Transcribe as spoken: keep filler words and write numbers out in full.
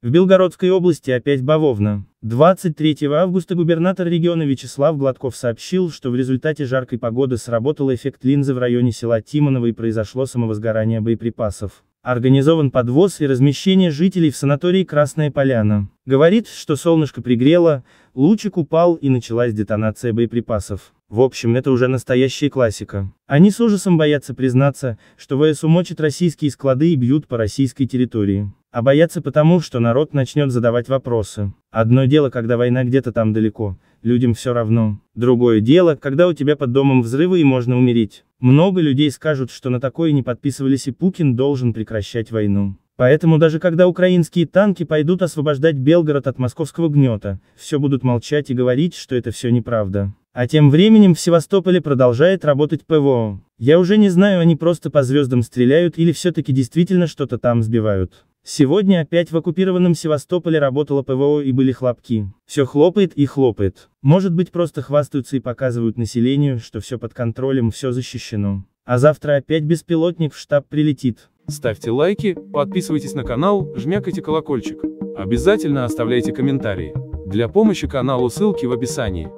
В Белгородской области опять бавовна. двадцать третьего августа губернатор региона Вячеслав Гладков сообщил, что в результате жаркой погоды сработал эффект линзы в районе села Тимоново и произошло самовозгорание боеприпасов. Организован подвоз и размещение жителей в санатории «Красная Поляна». Говорит, что солнышко пригрело, лучик упал и началась детонация боеприпасов. В общем, это уже настоящая классика. Они с ужасом боятся признаться, что ВСУ мочат российские склады и бьют по российской территории. А боятся потому, что народ начнет задавать вопросы. Одно дело, когда война где-то там далеко, людям все равно. Другое дело, когда у тебя под домом взрывы и можно умереть. Много людей скажут, что на такое не подписывались и Путин должен прекращать войну. Поэтому даже когда украинские танки пойдут освобождать Белгород от московского гнета, все будут молчать и говорить, что это все неправда. А тем временем в Севастополе продолжает работать ПВО. Я уже не знаю, они просто по звездам стреляют или все-таки действительно что-то там сбивают. Сегодня опять в оккупированном Севастополе работало ПВО и были хлопки. Все хлопает и хлопает. Может быть, просто хвастаются и показывают населению, что все под контролем, все защищено. А завтра опять беспилотник в штаб прилетит. Ставьте лайки, подписывайтесь на канал, жмякайте колокольчик. Обязательно оставляйте комментарии. Для помощи каналу ссылки в описании.